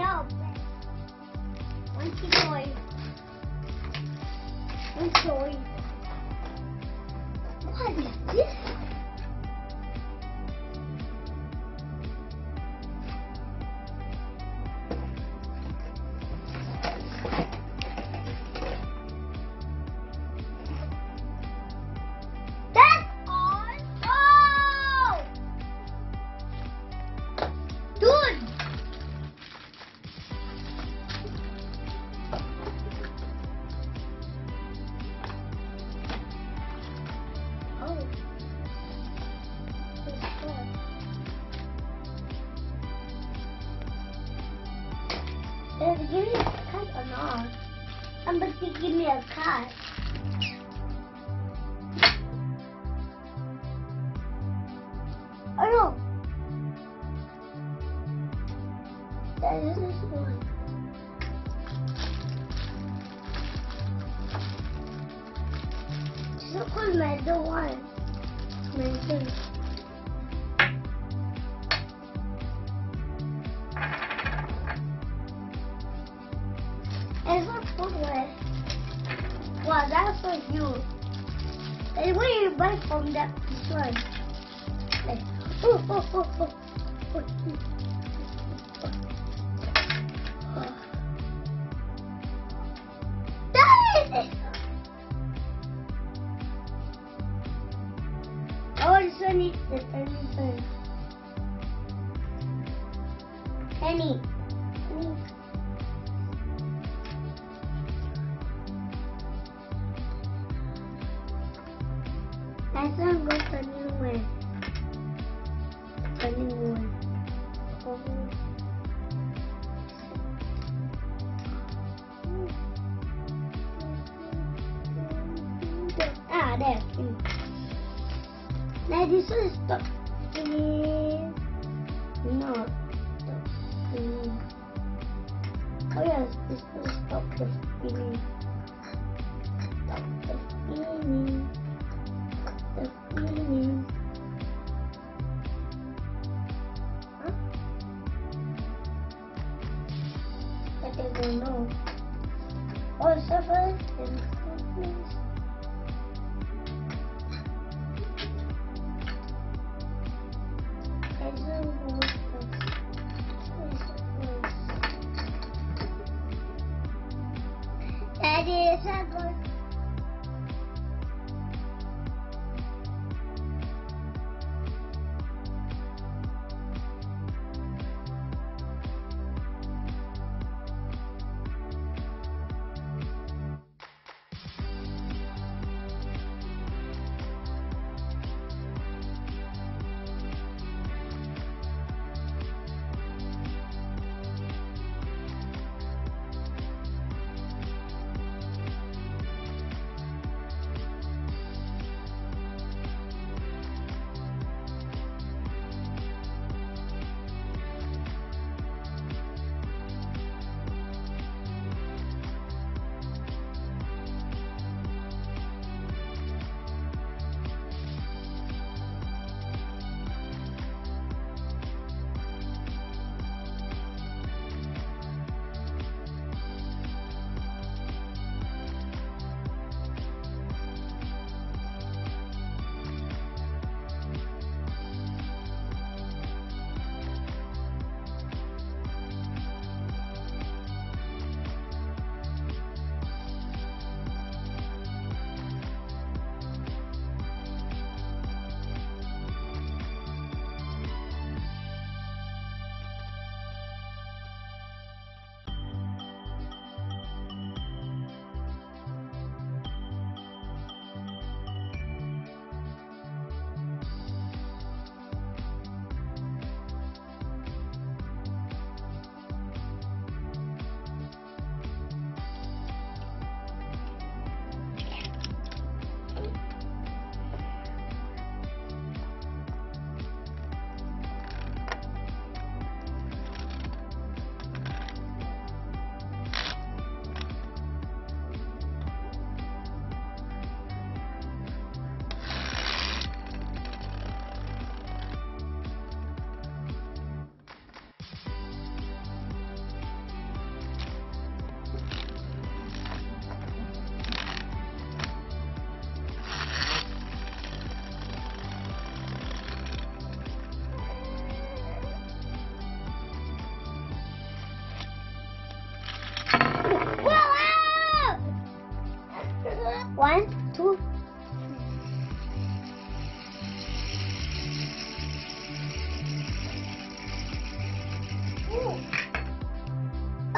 help. One toy. What is this? Give me a cut or not? Somebody give me a cut. Oh no! That is this one. This is called metal one. Metal. It's not food waste. Wow, that's so huge. And what do you buy from that one? Like, oh. That is it! Oh, this one is the penny. I don't go to anywhere. Ah, there. Now this is stop. No. Stop. Oh yes, this is stop the spinning. I don't know. Oh, suffer and goodness. I don't know. Daddy, it's not good.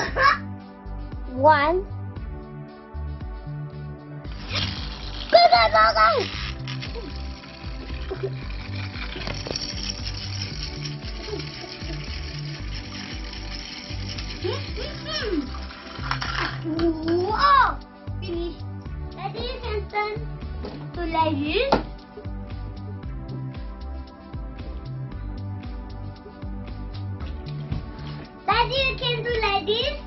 One. Go, go, go, go! Whoa! Finish. Ready, you can turn to like this. Daddy, you can do like this.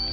This.